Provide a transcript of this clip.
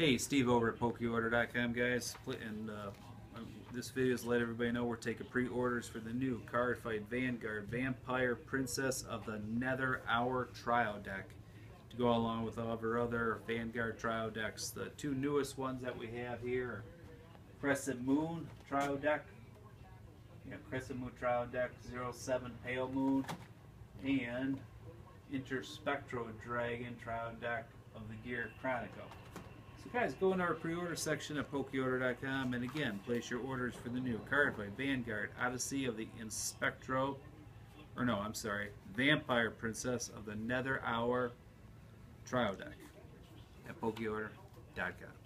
Hey, Steve over at PokeOrder.com, guys, and this video is to let everybody know we're taking pre-orders for the new Cardfight! Vanguard Vampire Princess of the Nether Hour Trial Deck to go along with all of our other Vanguard Trial Decks. The two newest ones that we have here are Crescent Moon Trial Deck, Crescent Moon Trial Deck 07 Pale Moon, and Inter-Spectral Dragon Trial Deck of the Gear Chronicle. So guys, go into our pre-order section at PokeOrder.com and again, place your orders for the new Cardfight!!! Vanguard, Odyssey of the Vampire Princess of the Nether Hour Trial Deck at PokeOrder.com.